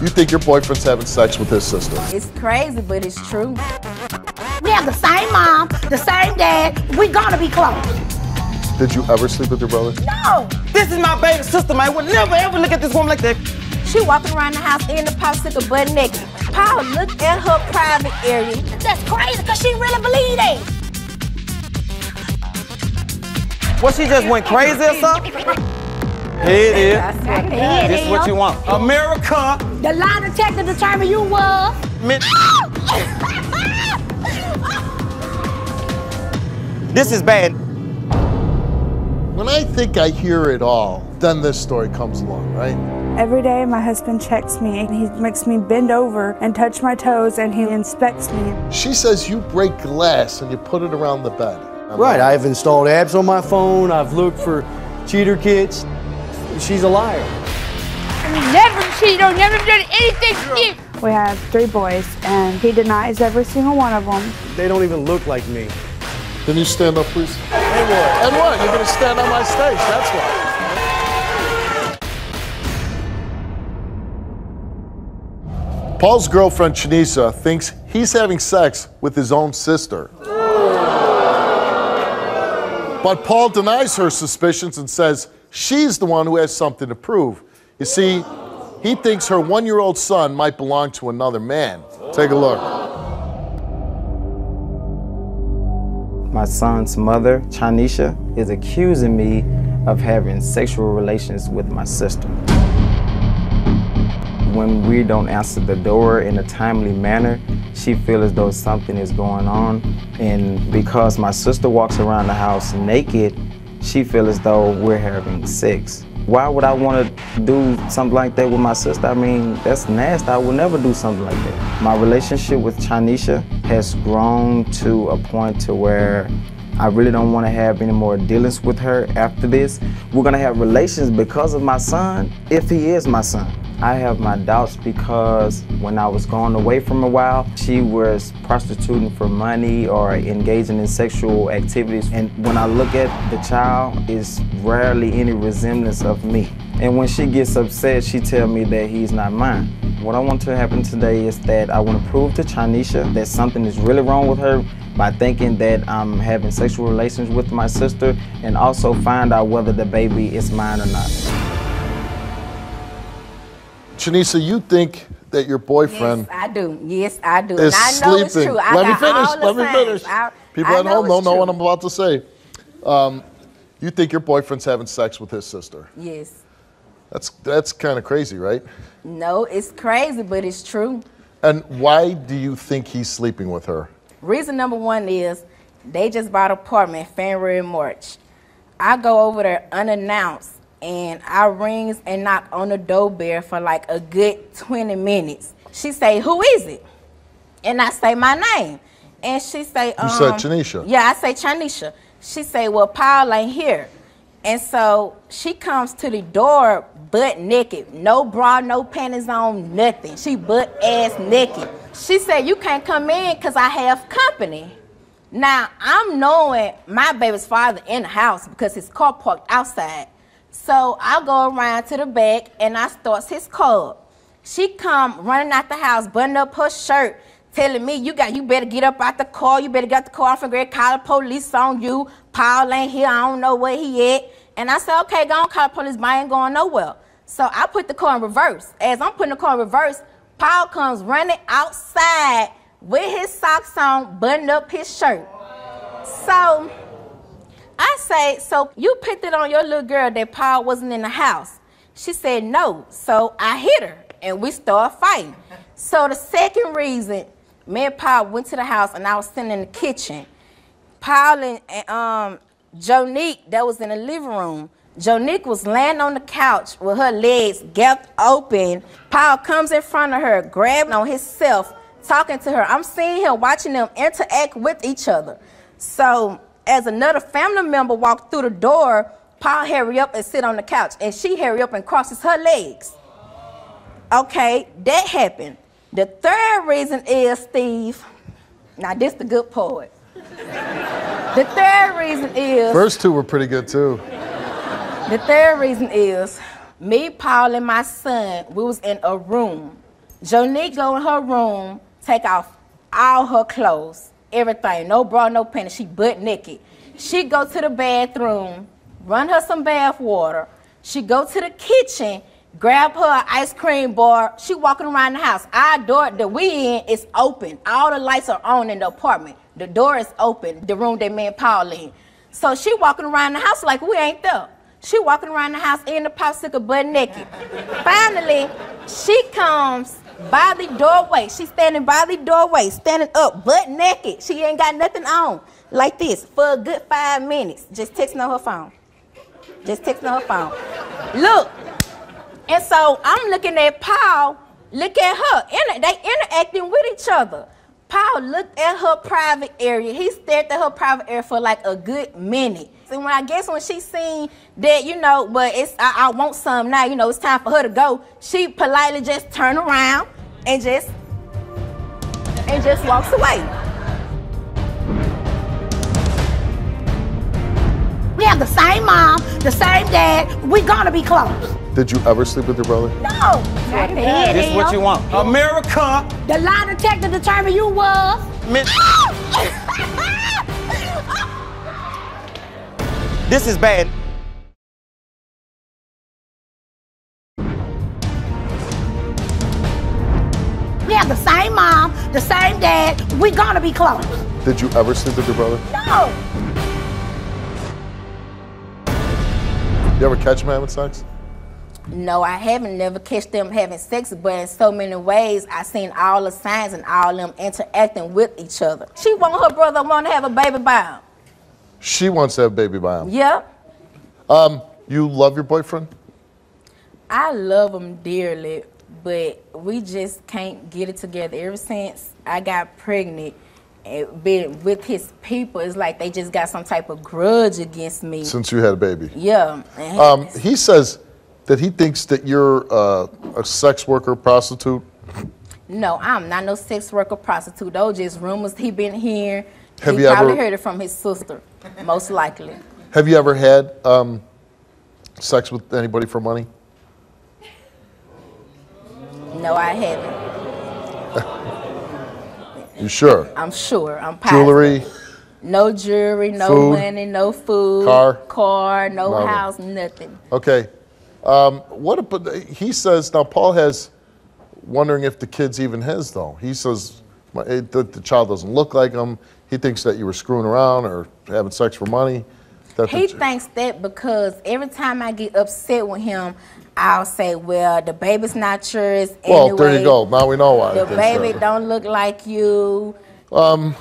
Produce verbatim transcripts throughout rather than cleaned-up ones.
You think your boyfriend's having sex with his sister. It's crazy, but it's true. We have the same mom, the same dad. We're gonna be close. Did you ever sleep with your brother? No. This is my baby sister, man. I would never, ever look at this woman like that. She walking around the house in the popsicle butt naked. Paul looked at her private area. That's crazy, because she really believed it. What, she just went crazy or something? Here it is. This is what you want. America. The lie detector determined you was. This is bad. When I think I hear it all, then this story comes along, right? Every day my husband checks me. He makes me bend over and touch my toes and he inspects me. She says you break glass and you put it around the bed. I'm right, like, I've installed apps on my phone. I've looked for cheater kits. She's a liar. I never cheated, I've never done anything shit. We have three boys and he denies every single one of them. They don't even look like me. Can you stand up, please? And what? And what? You're gonna stand on my stage, that's why. Paul's girlfriend, Chineshia, thinks he's having sex with his own sister. But Paul denies her suspicions and says she's the one who has something to prove. You see, he thinks her one-year-old son might belong to another man. Take a look. My son's mother, Chineshia, is accusing me of having sexual relations with my sister. When we don't answer the door in a timely manner, she feels as though something is going on. And because my sister walks around the house naked, she feels as though we're having sex. Why would I want to do something like that with my sister? I mean, that's nasty. I would never do something like that. My relationship with Chineshia has grown to a point to where I really don't want to have any more dealings with her after this. We're going to have relations because of my son, if he is my son. I have my doubts because when I was gone away from a while, she was prostituting for money or engaging in sexual activities. And when I look at the child, it's rarely any resemblance of me. And when she gets upset, she tells me that he's not mine. What I want to happen today is that I want to prove to Chineshia that something is really wrong with her by thinking that I'm having sexual relations with my sister, and also find out whether the baby is mine or not. Chineshia, you think that your boyfriend... Yes, I do. Yes, I do. And I know it's true. I got all the signs. Let me finish. Let me finish. People at home don't know what I'm about to say. Um, you think your boyfriend's having sex with his sister? Yes. That's that's kind of crazy, right? No, it's crazy, but it's true. And why do you think he's sleeping with her? Reason number one is they just bought an apartment February and March. I go over there unannounced. And I rings and knock on the doorbell for like a good twenty minutes. She say, who is it? And I say my name. And she say, um, You said Chineshia. Yeah, I say Chineshia. She say, well, Paul ain't here. And so she comes to the door butt naked. No bra, no panties on, nothing. She butt ass naked. She said, you can't come in because I have company. Now, I'm knowing my baby's father in the house because his car parked outside. So I go around to the back and I starts his car. She come running out the house, button up her shirt, telling me, you got, you better get up out the car, you better get the car off and get call the police on you. Paul ain't here, I don't know where he at. And I said, okay, go on, call the police, but I ain't going nowhere. So I put the car in reverse. As I'm putting the car in reverse, Paul comes running outside with his socks on, button up his shirt. So I say, so you picked it on your little girl that Paul wasn't in the house. She said no, so I hit her, and we started fighting. So the second reason, me and Paul went to the house, and I was sitting in the kitchen. Paul and, and um, Jonique, that was in the living room, Jonique was laying on the couch with her legs gapped open. Paul comes in front of her, grabbing on himself, talking to her. I'm seeing him, watching them interact with each other. So as another family member walked through the door, Paul hurry up and sit on the couch, and she hurry up and crosses her legs. Okay, that happened. The third reason is, Steve, now this the good part. The third reason is... First two were pretty good, too. The third reason is, me, Paul, and my son, we was in a room. Jonique go in her room, take off all her clothes, everything, no bra, no panties, she butt naked. She go to the bathroom, run her some bath water. She go to the kitchen, grab her an ice cream bar. She walking around the house. Our door, the we in, is open. All the lights are on in the apartment. The door is open, the room that me and Paul in. So she walking around the house like we ain't there. She walking around the house in the popsicle butt naked. Finally, she comes by the doorway. She's standing by the doorway, standing up, butt naked. She ain't got nothing on, like this, for a good five minutes. Just texting on her phone. Just texting on her phone. Look, and so I'm looking at Paul, look at her. Inter they interacting with each other. Paul looked at her private area. He stared at her private area for like a good minute. And when I guess when she seen that, you know, but it's I, I want some now, you know, it's time for her to go, she politely just turned around and just and just walks away. We have the same mom, the same dad, we're gonna be close. Did you ever sleep with your brother? No. Not bad. This is what you want. America. The lie detector determined you was. Miss. This is bad. We have the same mom, the same dad. We're gonna be close. Did you ever sleep with your brother? No. You ever catch him having sex? No, I haven't never catch them having sex, but in so many ways, I seen all the signs and all them interacting with each other. She want her brother want to have a baby by him. She wants to have a baby by him? Yep. Um, you love your boyfriend? I love him dearly, but we just can't get it together. Ever since I got pregnant and been with his people, it's like they just got some type of grudge against me. Since you had a baby? Yeah. Um, he says that he thinks that you're uh, a sex worker, prostitute? No, I'm not no sex worker, prostitute. Those just rumors he been hearing. Have he you probably ever, heard it from his sister, most likely. Have you ever had um, sex with anybody for money? No, I haven't. You sure? I'm sure. I'm positive. Jewelry? No jewelry, no food, money, no food. Car? Car, no Mama. House, nothing. Okay. Um, what about, he says, now Paul has, wondering if the kid's even his though. He says my, it, the, the child doesn't look like him. He thinks that you were screwing around or having sex for money. That he thinks that because every time I get upset with him, I'll say, well, the baby's not yours anyway. Well, there you go, now we know why. The baby so. Don't look like you. Um,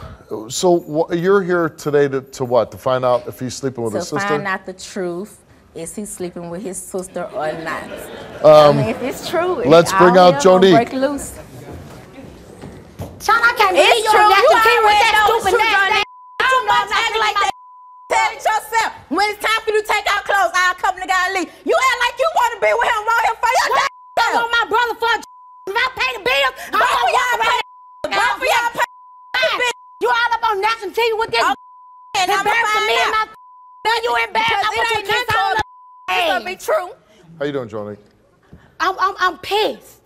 so you're here today to, to what? To find out if he's sleeping with to his sister? To find out the truth. Is he sleeping with his sister or not? Um, I mean, if it's true, it's let's bring out Jonique. Break loose. Sean, I can't believe you don't got to deal with that stupid ass. You know I'm acting like that. Tell it yourself. When it's time for you to take out clothes, I'll come to God and leave. You act like you want to be with him, want him for your damn self. I want my brother for a if I pay the bills, I'm going to walk around that both of y'all pay the bills. You all up on national T V with this and I'm for me and my now you in bad. I put your kids on the it's gonna be true. How you doing, Jonique? I'm I'm I'm pissed.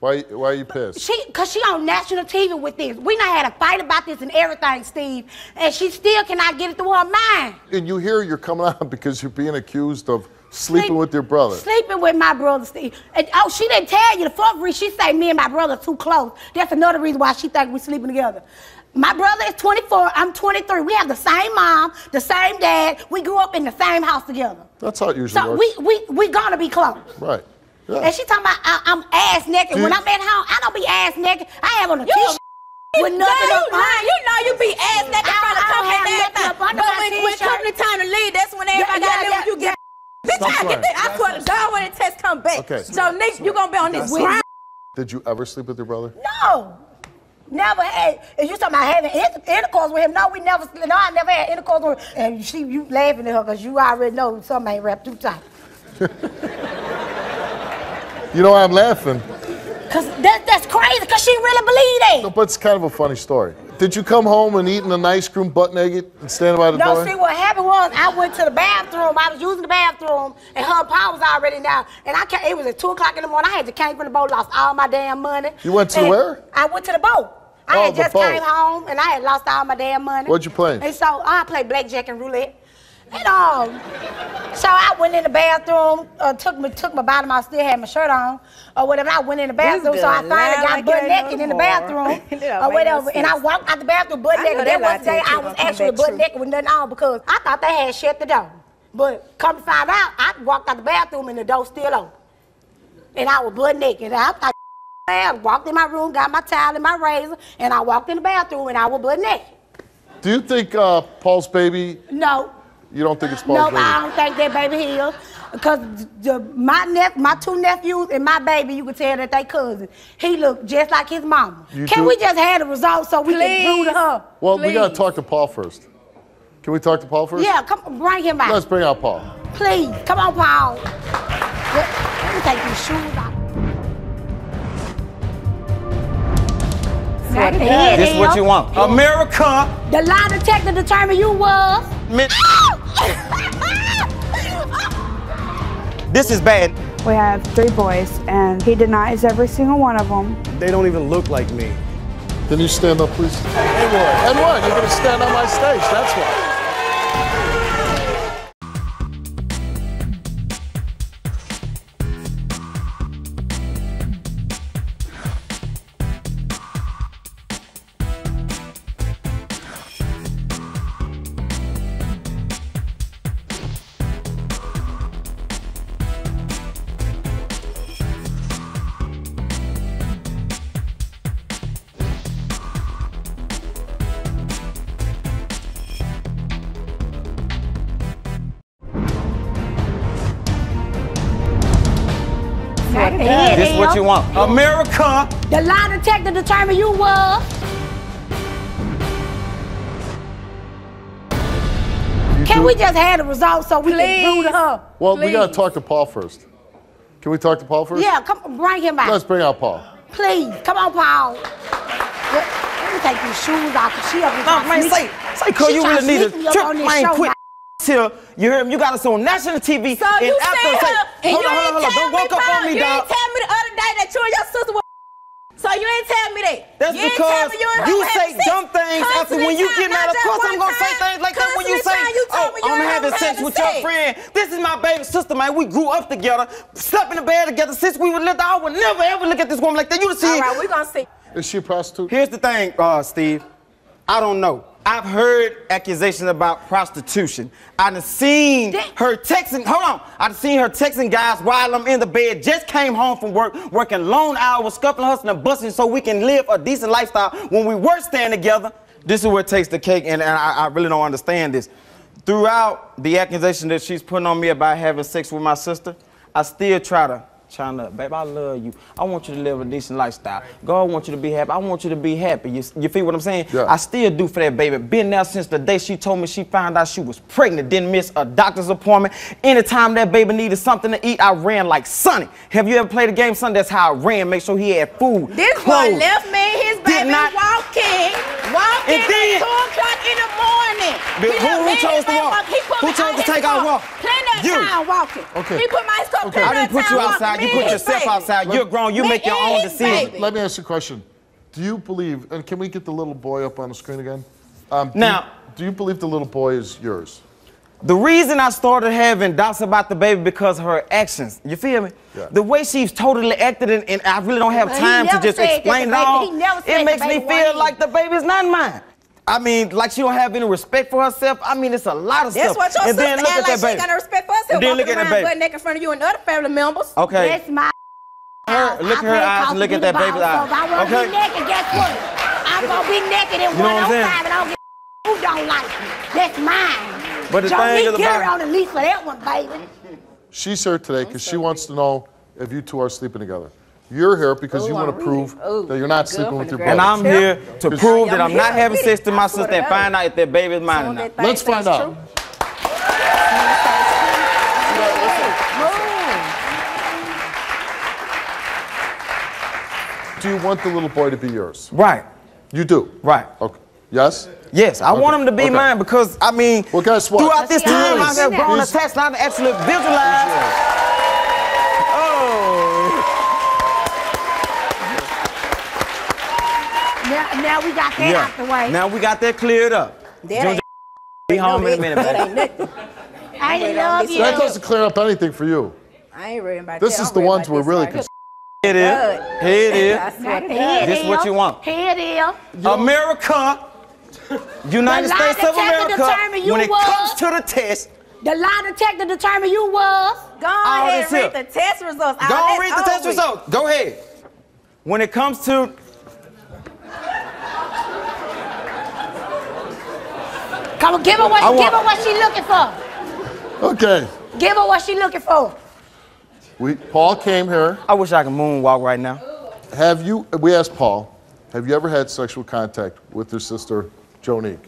Why why are you pissed? She cause she on national T V with this. We not had a fight about this and everything, Steve. And she still cannot get it through her mind. And you hear you're coming out because you're being accused of sleeping Sleep, with your brother. Sleeping with my brother, Steve. And oh, she didn't tell you the fourth reason. She say me and my brother are too close. That's another reason why she think we sleeping together. My brother is twenty-four, I'm twenty-three. We have the same mom, the same dad. We grew up in the same house together. That's how it usually works. So we, we, we gonna be close. Right. Yeah. And she talking about I, I'm ass naked. When I'm at home, I don't be ass naked. I have on a t-shirt with nothing up on. You know you be ass naked in front of company and everything. But when, when company time to leave, that's when everybody got there when you get. Bitch, I get that. I swear to God when the test come back. Okay. So, Nick, you gonna be on this ground. Did you ever sleep with your brother? No. Never had. If you talking about having inter intercourse with him, no, we never. No, I never had intercourse with him. And she, you laughing at her because you already know something ain't wrapped too tight. You know why I'm laughing? Cause that, that's crazy. Cause she really believed that. No, but it's kind of a funny story. Did you come home and eating an ice cream butt naked and standing by the no, door? No, see, what happened was I went to the bathroom. I was using the bathroom, and her and Paul was already down. And I came, it was at two o'clock in the morning. I had to came from the boat, lost all my damn money. You went to and where? I went to the boat. I oh, had just boat. came home, and I had lost all my damn money. What'd you play? And so I played blackjack and roulette. And um, so I went in the bathroom, uh, took my took my bottom. I still had my shirt on, or whatever. I went in the bathroom, so I finally got butt naked in the bathroom, or whatever. And I walked out the bathroom butt naked. That was the day I was actually butt naked with nothing on because I thought they had shut the door. But come to find out, I walked out the bathroom and the door still open, and I was butt naked. And I thought, I walked in my room, got my towel and my razor, and I walked in the bathroom and I was butt naked. Do you think uh, Paul's baby? No. You don't think it's Paul's baby? No, I don't think that baby is. Because my nep my two nephews and my baby, you can tell that they cousins. He looked just like his mama. You can do? we just have the results so we Please. can prove to her? Well, Please. we got to talk to Paul first. Can we talk to Paul first? Yeah, come bring him out. Let's bring out Paul. Please, come on, Paul. Let me take these shoes off. Not the head this is what you want. America. The lie detector determined you was. This is bad. We have three boys, and he denies every single one of them. They don't even look like me. Can you stand up, please? And one, and one. You're gonna stand on my stage. That's why. This is what you want. America! The lie detector determined you was. Can we just have the results so we Please. can prove to her? Well, Please. we gotta talk to Paul first. Can we talk to Paul first? Yeah, come bring him out. Let's bring out Paul. Please, come on, Paul. Let me take these shoes off. She up no, man, say, say, cause you really need to trip, man, quit. Here. You hear him? You got us on national T V. So and you after say, and hold you on, hold on, hold on. Don't walk up on me, dog. You ain't tell me the other day that you and your sister were. So you ain't tell me that. That's you because you, you say dumb things after when you get out. Of course, I'm gonna say things like that when you say, you "Oh, you I'm having sex with your friend." This is my baby sister, man. We grew up together, slept in the bed together since we were little. I would never ever look at this woman like that. You see? All right, we're gonna see. Is she a prostitute? Here's the thing, uh, Steve. I don't know. I've heard accusations about prostitution. I done seen her texting, hold on, I done seen her texting guys while I'm in the bed, just came home from work, working long hours, scuffling, hustling, and busting so we can live a decent lifestyle when we were staying together. This is what takes the cake, and, and I, I really don't understand this. Throughout the accusation that she's putting on me about having sex with my sister, I still try to chime up. Babe, I love you. I want you to live a decent lifestyle. God wants you to be happy. I want you to be happy. You, you feel what I'm saying? Yeah. I still do for that baby. Been there since the day she told me she found out she was pregnant. Didn't miss a doctor's appointment. Anytime that baby needed something to eat, I ran like Sonny. Have you ever played a game, Sonny? That's how I ran. Make sure he had food, This clothes. One left me his baby not... walking. Walking and then, at two o'clock in the morning. He who who chose to walk? Who chose to take our walk? Plenty of time walking. Okay. He put my stuff okay. I didn't put you outside. You put yourself baby. outside. Let, You're grown. You make your own decisions. Let me ask you a question. Do you believe, and can we get the little boy up on the screen again? Um, do now, you, do you believe the little boy is yours? The reason I started having doubts about the baby because of her actions. You feel me? Yeah. The way she's totally acted, and, and I really don't have time to just explain it all. It makes me feel like the baby's not mine. I mean, like she don't have any respect for herself. I mean, it's a lot of That's stuff. That's what your and sister had, like she ain't got no respect for herself. Then look at that baby. Butt naked in front of you and other family members. Okay. That's my her, Look at her eyes and look at that baby's eyes. I won't okay. be naked, guess what? I'm gonna be naked in you one oh five and I don't get who don't like me. That's mine. But the thing is, Keri on the leash for that one, baby. She's here today because she wants to know if you two are sleeping together. You're here because Ooh, you want to prove Ooh, that you're not sleeping with your brother. And I'm here to prove that I'm not having sex to my sister and find out if that baby's mine or not. Let's find out. Do you want the little boy to be yours? Right. You do? Right. Okay. Yes? Yes, I okay. want them to be okay. mine because, I mean, well, guess what? throughout this time I've been grown attached and I've actually visualized. Oh. Now, now we got that yeah. out the way. Now we got that cleared up. That ain't be home in a minute, baby. I didn't love you. That doesn't clear up anything for you. I ain't worried about this. This is the ones we're really concerned. Here it is. Here it is. Here this is what you want. Here it is. America. United States of America, when it was, comes to the test, the lie detector determined you was. Go ahead and read up. the test results. Go all read the test week. results. Go ahead. When it comes to... Come on, give her what, give her what she's looking for. Okay. Give her what she's looking for. We, Paul came here. I wish I could moonwalk right now. Have you, we asked Paul, have you ever had sexual contact with your sister, Jonique?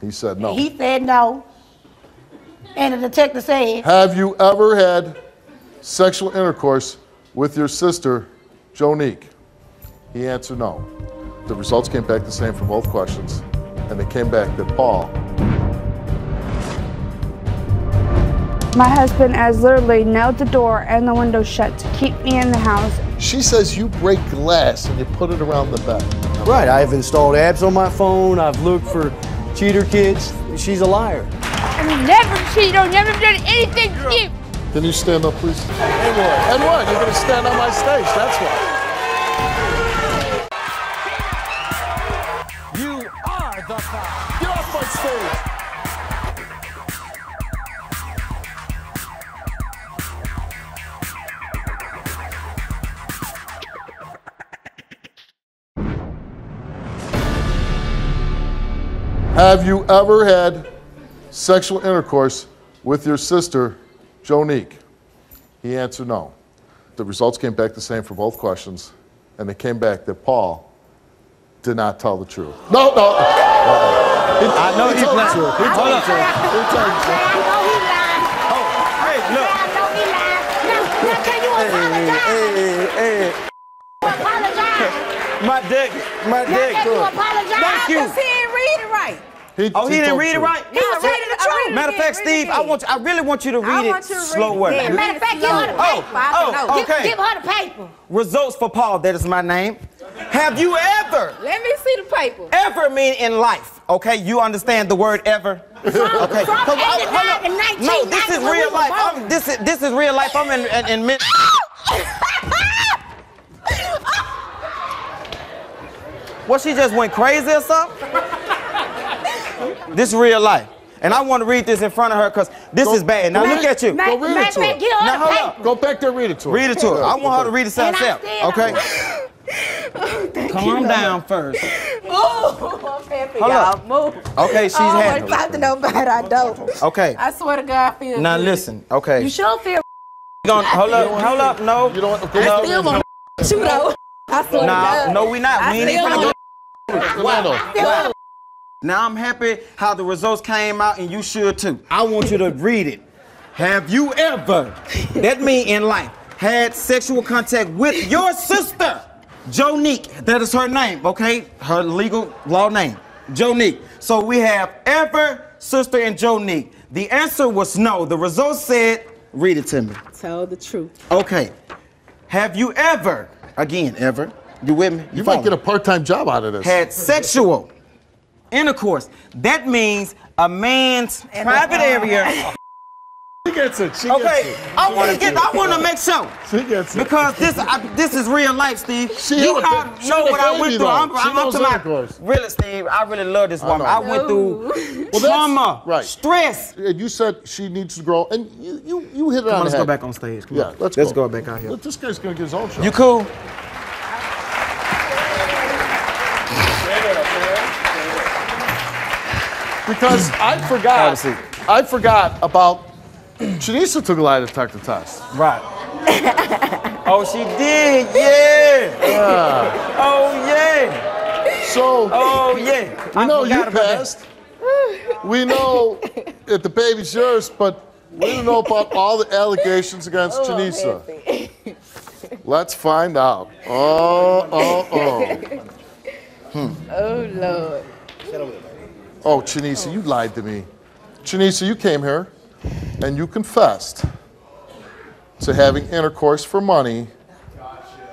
He said no. He said no. And the detective said, have you ever had sexual intercourse with your sister, Jonique? He answered no. The results came back the same for both questions, and they came back that Paul. My husband has literally nailed the door and the window shut to keep me in the house. She says you break glass and you put it around the back. Right, I've installed apps on my phone. I've looked for cheater kids. She's a liar. I never cheated. I've never done anything to you. Can you stand up, please? And what? And what? You're going to stand on my stage. That's why. You are the cop. Get off my stage. Have you ever had sexual intercourse with your sister, Jonique? He answered no. The results came back the same for both questions, and they came back that Paul did not tell the truth. No, no. I know he told the truth. He told the truth. I know he lied. Oh, hey, look. I know he lied. Now, now can you apologize? Hey, hey, hey. Apologize. My dick, my dick. Now can you apologize? Thank you. He, oh, he, he didn't read it right? He was reading the truth. Matter of fact, Steve, I want you, I really want you to read it slower. Matter of fact, give her the paper. Oh, oh, okay. Give her the paper. Results for Paul, that is my name. Have you ever? Let me see the paper. Ever mean in life, okay? You understand the word ever? From, okay. From eighty-nine to nineteen. No, this is real life. I'm, this is this is real life. I'm in in, in mid. What, she just went crazy or something? This is real life. And I want to read this in front of her because this go, is bad. Now look at you. Go read it to her. Now hold up. Go back there and read it to her. Read it to her. I want her to read it to herself. Okay? Oh, calm you, down first. Oh, I'm happy y'all move. Okay, she's oh, happy. I don't want to talk to nobody. I don't. Okay. I swear to God, I feel Now good. listen, okay. You sure feel gonna, Hold up, hold feel. up, no. You don't want to I still want to you though. I swear nah, to God. No, we not. I we ain't even going to Now I'm happy how the results came out, and you should too. I want you to read it. Have you ever, that mean in life, had sexual contact with your sister, Jonique? That is her name, okay? Her legal law name, Jonique. So we have ever, sister, and Jonique. The answer was no. The results said, read it to me. Tell the truth. Okay. Have you ever, again, ever, you with me? You, you might get a part-time job out of this. Had sexual intercourse. That means a man's and private area. She gets it. She okay. Gets it. I want to get. It. I want to make sure. She gets it. Because this, I, this is real life, Steve. She you I know what I went through. Though. I'm, I'm up to intercourse. my. Really, Steve. I really love this woman. I, I went through well, trauma, right. stress. And you said she needs to grow, and you, you, you hit it Come on. on let's head. go back on stage. Come yeah. On. Let's, let's go. go back out here. Look, this guy's gonna get his own show. You cool? Because I forgot, I forgot about Chineshia took a lie detector test. Right. Oh, she did, yeah. yeah. Oh, yeah. So, oh, yeah. I know you passed. We know that the baby's yours, but we don't know about all the allegations against oh, Chineshia. Let's find out. Oh, oh, oh. Hmm. Oh, Lord. Oh, Chineshia, you lied to me. Chineshia, you came here and you confessed to having intercourse for money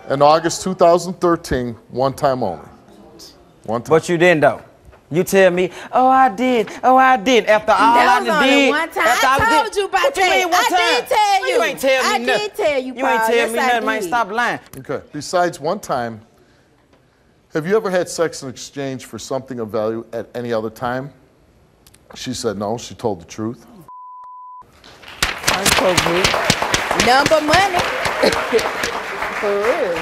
in August two thousand thirteen, one time only. One time. But you didn't, though. You tell me, oh, I did, oh, I did. After all I did, after I told you about that. I did tell you. You ain't tell me nothing. I did tell you, Paul. You ain't tell me nothing, man. Stop lying. Okay. Besides one time, have you ever had sex in exchange for something of value at any other time? She said no. She told the truth. I'm so good. Number money. For real.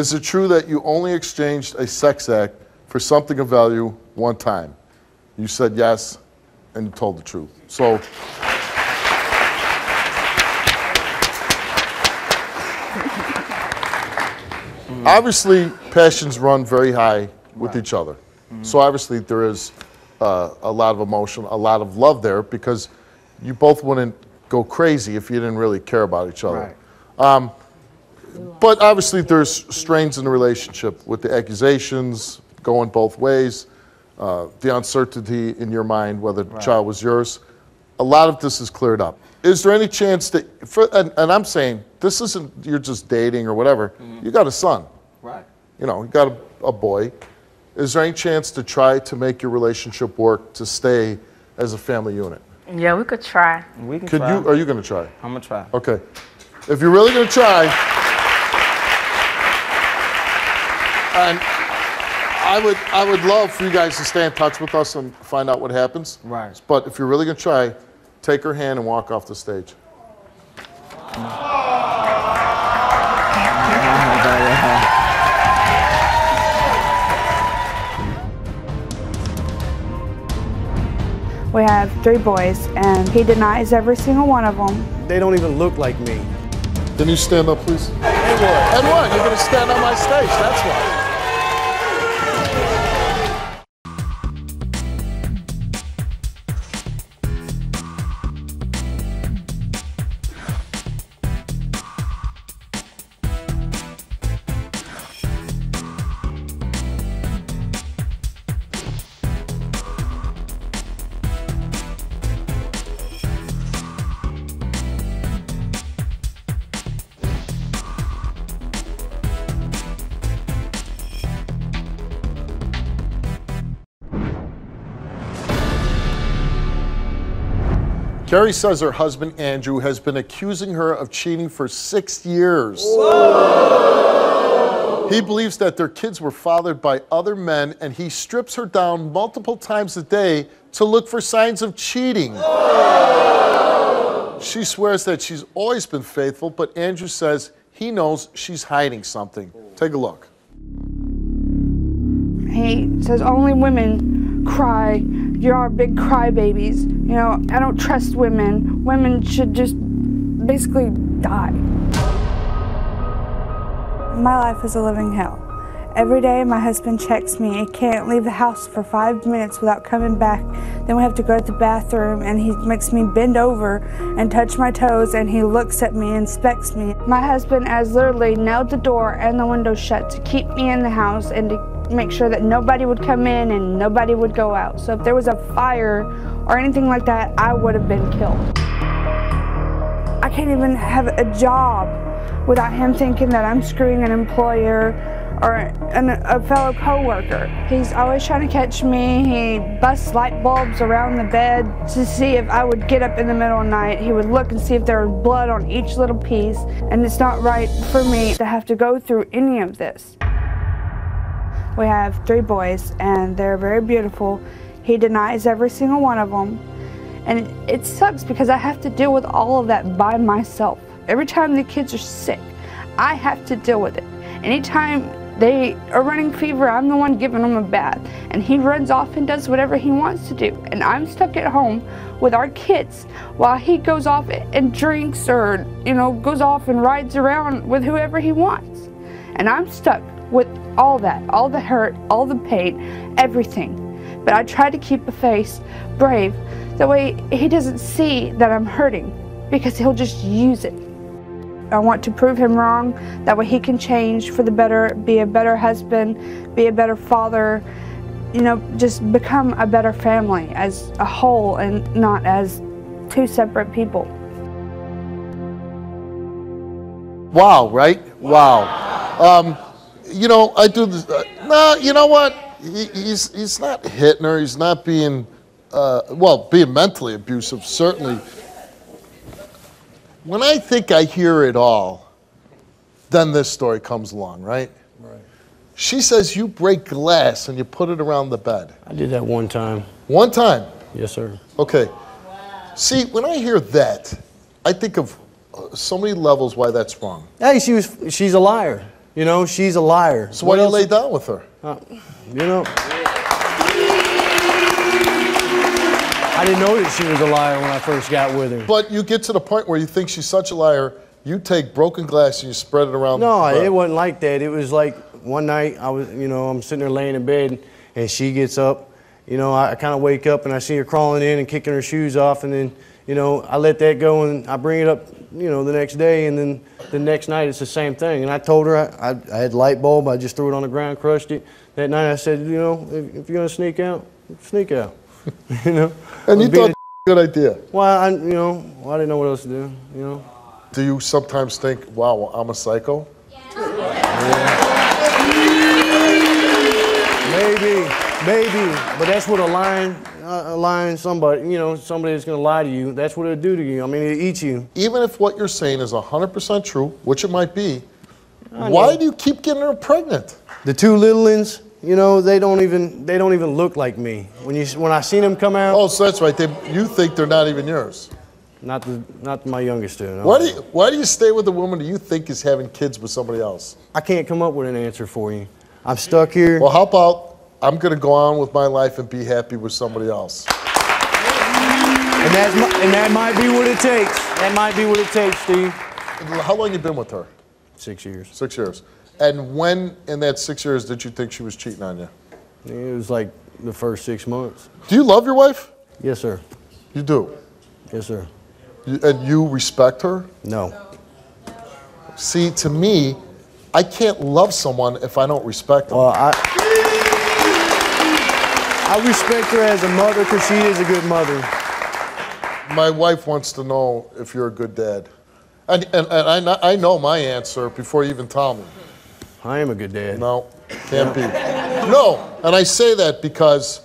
Is it true that you only exchanged a sex act for something of value one time? You said yes, and you told the truth. So, obviously, passions run very high with right. each other. Mm-hmm. So obviously, there is uh, a lot of emotion, a lot of love there, because you both wouldn't go crazy if you didn't really care about each other. Right. Um, but obviously, there's strains in the relationship with the accusations going both ways, uh, the uncertainty in your mind whether the right. child was yours. A lot of this is cleared up. Is there any chance that, for, and, and I'm saying, this isn't, you're just dating or whatever, mm-hmm. you got a son. Right. You know, you got a, a boy. Is there any chance to try to make your relationship work to stay as a family unit? Yeah, we could try. We can could try. You, are you going to try? I'm going to try. Okay. If you're really going to try, and I would, I would love for you guys to stay in touch with us and find out what happens. Right. But if you're really going to try, take her hand and walk off the stage. We have three boys, and he denies every single one of them. They don't even look like me. Can you stand up, please? And what? And what? You're going to stand on my stage, that's why. Keri says her husband, Andrew, has been accusing her of cheating for six years. Whoa. He believes that their kids were fathered by other men, and he strips her down multiple times a day to look for signs of cheating. Whoa. She swears that she's always been faithful, but Andrew says he knows she's hiding something. Take a look. He says only women cry. You're all big crybabies. You know, I don't trust women. Women should just basically die. My life is a living hell. Every day my husband checks me. I can't leave the house for five minutes without coming back. Then we have to go to the bathroom, and he makes me bend over and touch my toes, and he looks at me and inspects me. My husband has literally nailed the door and the window shut to keep me in the house and to make sure that nobody would come in and nobody would go out. So if there was a fire or anything like that, I would have been killed. I can't even have a job without him thinking that I'm screwing an employer or an, a fellow co-worker. He's always trying to catch me. He busts light bulbs around the bed to see if I would get up in the middle of the night. He would look and see if there was blood on each little piece, and it's not right for me to have to go through any of this. We have three boys, and they're very beautiful. He denies every single one of them. And it, it sucks because I have to deal with all of that by myself. Every time the kids are sick, I have to deal with it. Anytime they are running fever, I'm the one giving them a bath. And he runs off and does whatever he wants to do. And I'm stuck at home with our kids while he goes off and drinks, or, you know, goes off and rides around with whoever he wants. And I'm stuck with all that, all the hurt, all the pain, everything. But I try to keep a face brave. That way he doesn't see that I'm hurting, because he'll just use it. I want to prove him wrong. That way he can change for the better, be a better husband, be a better father, you know, just become a better family as a whole and not as two separate people. Wow, right? Wow. Um, you know, I do this. Uh, no, you know what? He, he's, he's not hitting her. He's not being, uh, well, being mentally abusive, certainly. When I think I hear it all, then this story comes along, right? Right. She says you break glass and you put it around the bed. I did that one time. One time? Yes, sir. Okay. Wow. See, when I hear that, I think of so many levels why that's wrong. Hey, she was, she's a liar. You know, she's a liar. So why do you lay down with her? Uh, you know. I didn't know that she was a liar when I first got with her. But you get to the point where you think she's such a liar, you take broken glass and you spread it around. No, it wasn't like that. It was like one night, I was, you know, I'm sitting there laying in bed and she gets up. You know, I, I kind of wake up and I see her crawling in and kicking her shoes off, and then, you know, I let that go and I bring it up, you know, the next day, and then the next night it's the same thing. And I told her I, I, I had a light bulb. I just threw it on the ground, crushed it. That night I said, you know, if, if you're going to sneak out, sneak out. You know? And you thought it was a good idea. Well, I, you know, well, I didn't know what else to do, you know? Do you sometimes think, wow, well, I'm a psycho? Yeah. Yeah. Maybe. Maybe, but that's what a lying, a lying somebody, you know, somebody that's going to lie to you, that's what it'll do to you. I mean, it'll eat you. Even if what you're saying is one hundred percent true, which it might be, why do you keep getting her pregnant? The two little ones, you know, they don't even, they don't even look like me. When you, when I seen them come out. Oh, so that's right. They, you think they're not even yours. Not the, not my youngest two. No. Why do you, why do you stay with a woman that you think is having kids with somebody else? I can't come up with an answer for you. I'm stuck here. Well, how about I'm going to go on with my life and be happy with somebody else. And, that's my, and that might be what it takes. That might be what it takes, Steve. How long you been with her? Six years. Six years. And when in that six years did you think she was cheating on you? It was like the first six months. Do you love your wife? Yes, sir. You do? Yes, sir. You, and you respect her? No. See, to me, I can't love someone if I don't respect them. Well, I... I respect her as a mother because she is a good mother. My wife wants to know if you're a good dad. And, and, and I, I know my answer before you even tell me. I am a good dad. No, can't be. No, and I say that because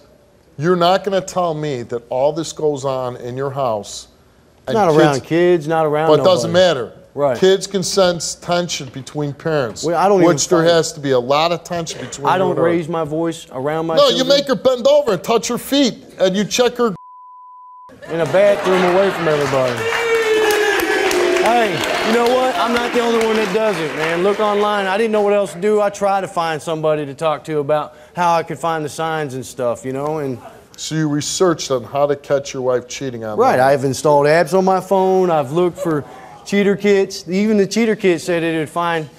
you're not going to tell me that all this goes on in your house. And not kids, around kids, not around But nobody. It doesn't matter. Right. Kids can sense tension between parents, well, I don't which there has to be a lot of tension between I don't raise my voice around my No, children. You make her bend over and touch her feet, and you check her in a bathroom away from everybody. Hey, you know what? I'm not the only one that does it, man. Look online. I didn't know what else to do. I tried to find somebody to talk to about how I could find the signs and stuff, you know, and... So you researched on how to catch your wife cheating on Right. Them. I've installed apps on my phone. I've looked for... cheater kits. Even the cheater kit said it would find.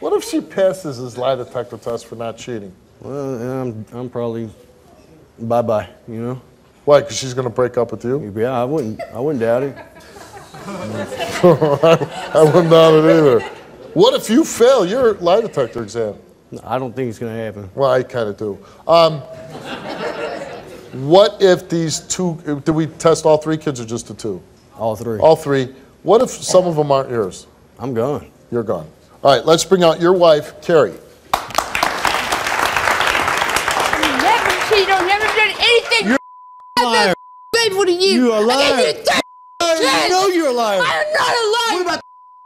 What if she passes his lie detector test for not cheating? Well, I'm, I'm probably bye-bye, you know? Why, because she's going to break up with you? Yeah, I wouldn't, I wouldn't doubt it. I, I wouldn't doubt it either. What if you fail your lie detector exam? No, I don't think it's going to happen. Well, I kind of do. Um, what if these two, did we test all three kids or just the two? All three. All three. What if some of them aren't yours? I'm gone. You're gone. All right, let's bring out your wife, Keri. Never cheated. I've never done anything. You're a liar. I've been with you. You're a liar. I gave you I you know you're a liar. I'm not a liar. What about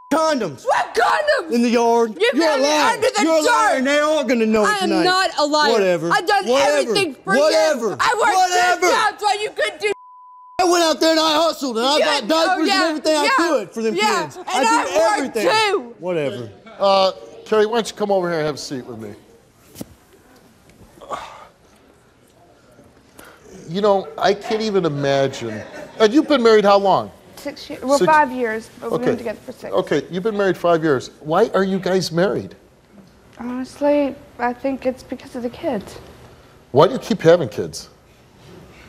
the condoms? What condoms? In the yard. You you're a liar. Under the you're a liar, and they're all going to know I tonight. I am not a liar. Whatever. I've done Whatever. everything for Whatever. you. I worked two jobs while you couldn't do I went out there and I hustled and I yeah, bought diapers oh, yeah, and everything yeah, I could for them yeah, kids. And I did I everything. Too. Whatever. Uh, Keri, why don't you come over here and have a seat with me? You know, I can't even imagine. And you've been married how long? Six years. Well, six. five years, but we've okay. been together for six. Okay, you've been married five years. Why are you guys married? Honestly, I think it's because of the kids. Why do you keep having kids?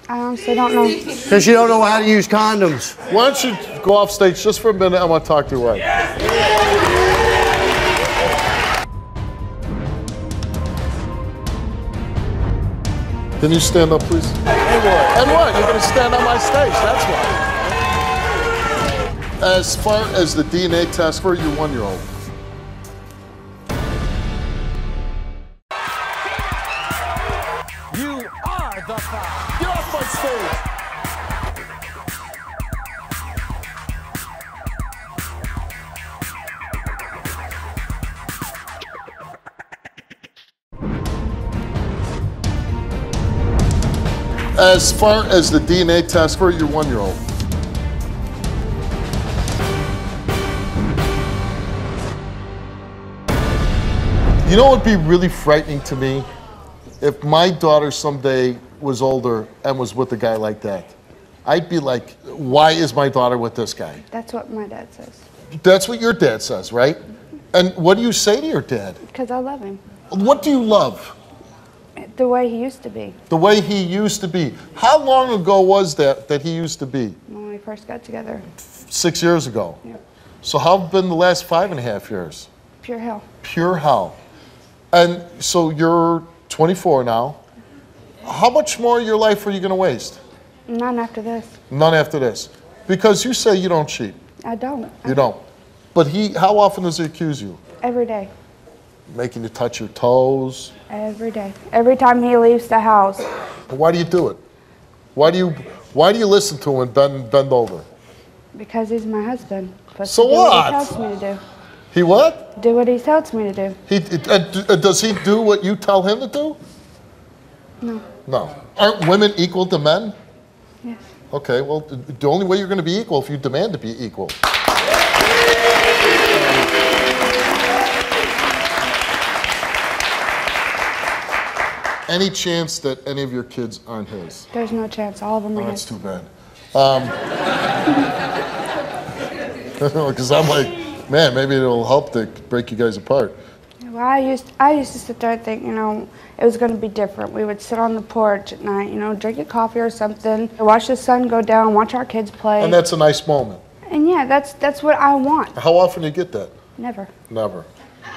I honestly don't know. Because you don't know how to use condoms. Why don't you go off stage just for a minute? I want to talk to your wife. Yes. Can you stand up, please? And what? And what? You're going to stand on my stage, that's why. As far as the D N A test, for your one-year-old. You are the five. Get off my stage. As far as the D N A test for your one-year-old. You know what would be really frightening to me? If my daughter someday was older and was with a guy like that. I'd be like, why is my daughter with this guy? That's what my dad says. That's what your dad says, right? And what do you say to your dad? Because I love him. What do you love? The way he used to be. The way he used to be. How long ago was that that he used to be? When we first got together. Six years ago? Yep. So how have been the last five and a half years? Pure hell. Pure hell. And so you're twenty-four now. How much more of your life are you going to waste? None after this. None after this. Because you say you don't cheat. I don't. You don't. But he, how often does he accuse you? Every day. Making you touch your toes? Every day. Every time he leaves the house. Why do you do it? Why do you why do you listen to him and bend, bend over? Because he's my husband. Plus so what? He tells me to do. He what? Do what he tells me to do. He uh, Does he do what you tell him to do? No. No. Aren't women equal to men? Yes. Okay, well, the only way you're going to be equal if you demand to be equal. Any chance that any of your kids aren't his? There's no chance. All of them are oh, his. That's too bad. Because um, I'm like, man, maybe it'll help to break you guys apart. Well, I used, I used to sit there and think, you know, it was going to be different. We would sit on the porch at night, you know, drink a coffee or something, watch the sun go down, watch our kids play. And that's a nice moment. And yeah, that's, that's what I want. How often do you get that? Never. Never.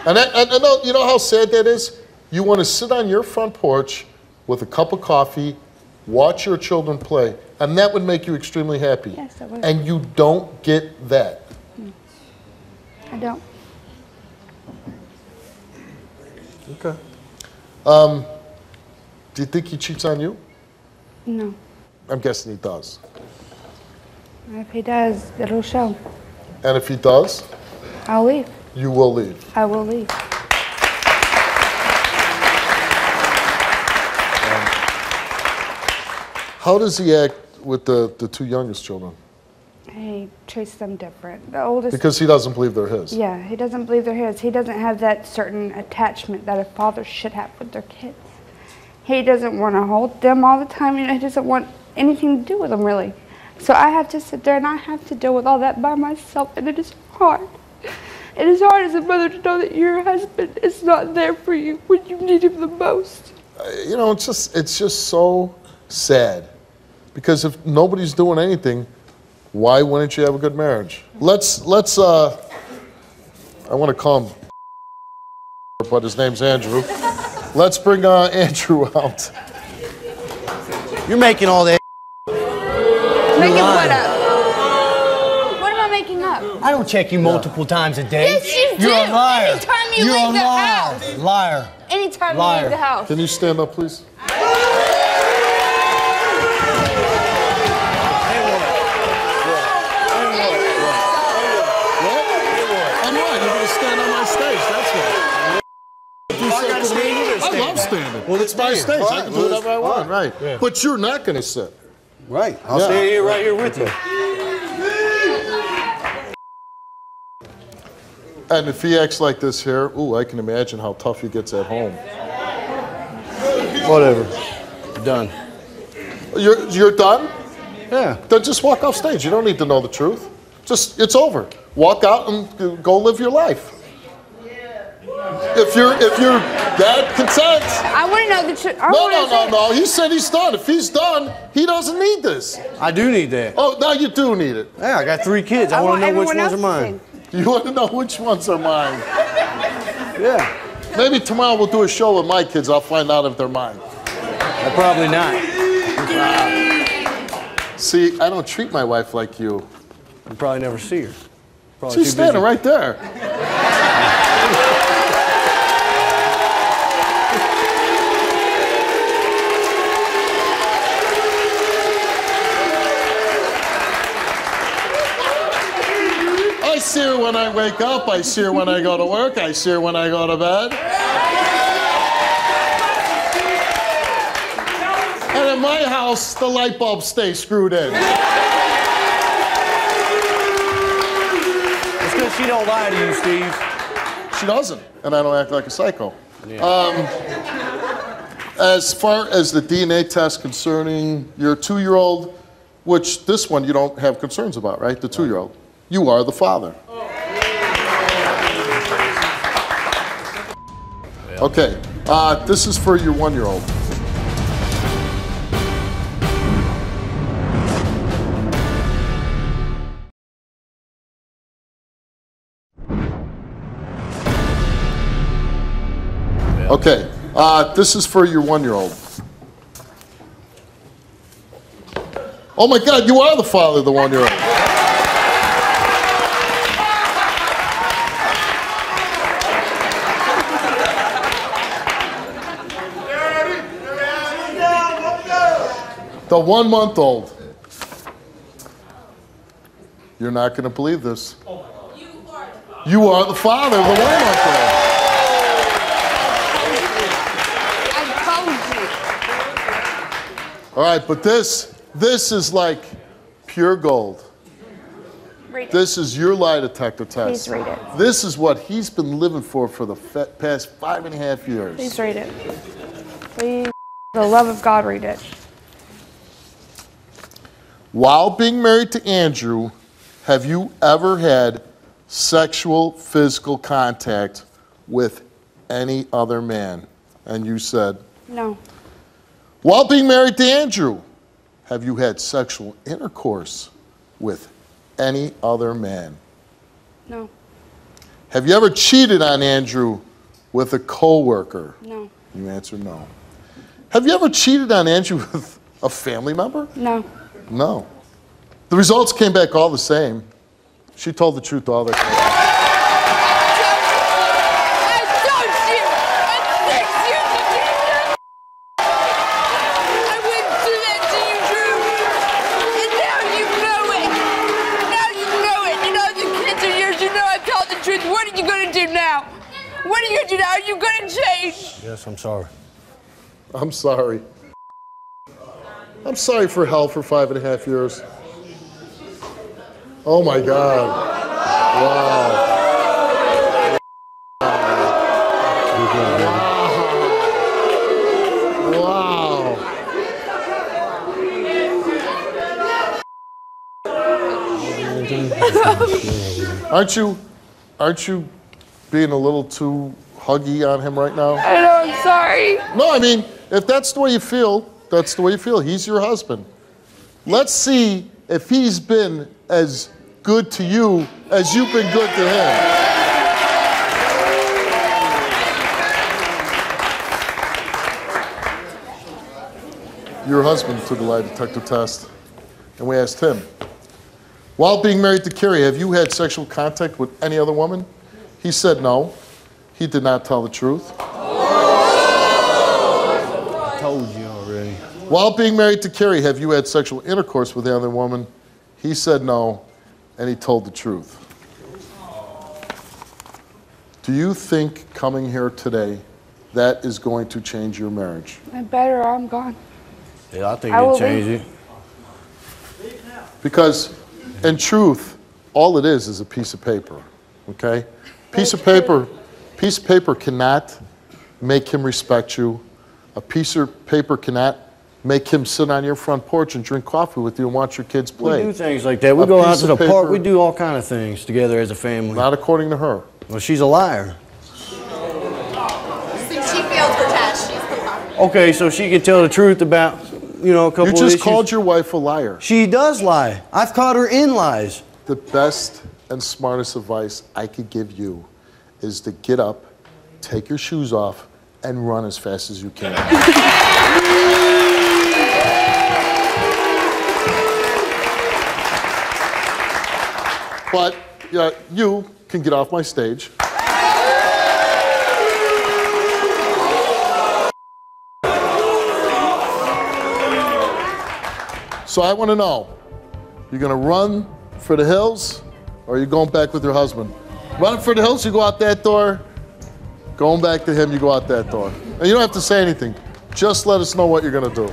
And, that, and, and you know how sad that is? You want to sit on your front porch with a cup of coffee, watch your children play, and that would make you extremely happy. Yes, it would. And you don't get that. I don't. Okay. Um, do you think he cheats on you? No. I'm guessing he does. If he does, it'll show. And if he does? I'll leave. You will leave. I will leave. How does he act with the, the two youngest children? He treats them different. The oldest... Because he doesn't believe they're his. Yeah, he doesn't believe they're his. He doesn't have that certain attachment that a father should have with their kids. He doesn't want to hold them all the time. You know, he doesn't want anything to do with them, really. So I have to sit there and I have to deal with all that by myself, and it is hard. It is hard as a mother to know that your husband is not there for you when you need him the most. Uh, you know, it's just, it's just so sad. Because if nobody's doing anything, why wouldn't you have a good marriage? Let's, let's, uh, I want to call him, but his name's Andrew. Let's bring uh, Andrew out. You're making all that. Making what up? What am I making up? I don't check you multiple no. times a day. Yes, you do. You're a liar. Anytime you You're leave the house. You're a liar. Liar. Anytime liar. You leave the house. Can you stand up, please? Well, it's my stage. Right. I can do whatever I want. Right. Yeah. But you're not going to sit. Right. I'll yeah. stay here right here with you. And if he acts like this here, ooh, I can imagine how tough he gets at home. Whatever. Done. You're, you're done? Yeah. Then just walk off stage. You don't need to know the truth. Just, it's over. Walk out and go live your life. If you're, if you're that content. I want to know the truth. No, no, no, no. He said he's done. If he's done, he doesn't need this. I do need that. Oh, now you do need it. Yeah, I got three kids. I, I want to know which ones are mine. You want to know which ones are mine. Yeah. Maybe tomorrow we'll do a show with my kids. I'll find out if they're mine. Or probably not. Wow. See, I don't treat my wife like you. You probably never see her. Probably She's standing busy. Right there. I see her when I wake up, I see her when I go to work, I see her when I go to bed. And in my house, the light bulbs stay screwed in. It's because she don't lie to you, Steve. She doesn't, and I don't act like a psycho. Yeah. Um, as far as the D N A test concerning your two-year-old, which this one you don't have concerns about, right? The two-year-old. You are the father. Okay, uh, this is for your one-year-old. Okay, uh, this is for your one-year-old. Oh my God, you are the father of the one-year-old. The one-month-old. You're not going to believe this. You are the father of the one-month-old. I told you. All right, but this, this is like pure gold. Read it. This is your lie detector test. Please read it. This is what he's been living for for the past five and a half years. Please read it. Please, for the love of God, read it. While being married to Andrew, have you ever had sexual, physical contact with any other man? And you said, no. While being married to Andrew, have you had sexual intercourse with any other man? No. Have you ever cheated on Andrew with a coworker? No. You answered no. Have you ever cheated on Andrew with a family member? No. No. The results came back all the same. She told the truth all the time. I told you! I told you! I told you! I wouldn't do that to you, Drew! And now you know it! Now you know it! You know the kids are yours, you know I told the truth. What are you going to do now? What are you going to do now? Are you going to change? Yes, I'm sorry. I'm sorry. I'm sorry for hell for five and a half years. Oh my God. Wow. Wow. Wow. Aren't you, aren't you being a little too huggy on him right now? I know, I'm sorry. No, I mean, if that's the way you feel, that's the way you feel. He's your husband. Let's see if he's been as good to you as you've been good to him. Your husband took a lie detector test, and we asked him, while being married to Keri, have you had sexual contact with any other woman? He said no. He did not tell the truth. I told you. While being married to Keri, have you had sexual intercourse with the other woman? He said no, and he told the truth. Do you think coming here today, that is going to change your marriage? I better, or I'm gone. Yeah, I think it'll change it. Because, in truth, all it is is a piece of paper, okay? Piece of paper, piece of paper cannot make him respect you. A piece of paper cannot make him sit on your front porch and drink coffee with you and watch your kids play. We do things like that. We go out to the park. We do all kind of things together as a family. Not according to her. Well, she's a liar. Since she feels attached, she's the liar. Okay, so she can tell the truth about, you know, a couple of issues. You just called your wife a liar. She does lie. I've caught her in lies. The best and smartest advice I could give you is to get up, take your shoes off, and run as fast as you can. But uh, you can get off my stage. So I want to know, you're going to run for the hills, or are you going back with your husband? Running for the hills, you go out that door. Going back to him, you go out that door. And you don't have to say anything. Just let us know what you're going to do.